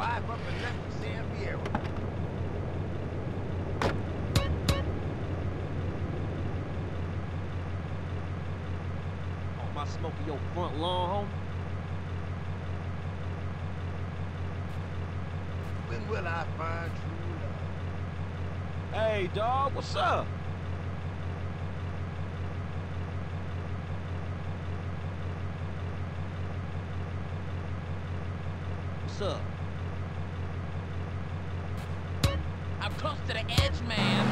Five up and left of San Piero. On my smoke of your front lawn, homie. When will I find true love? Hey, dog, what's up? What's up? I'm close to the edge, man.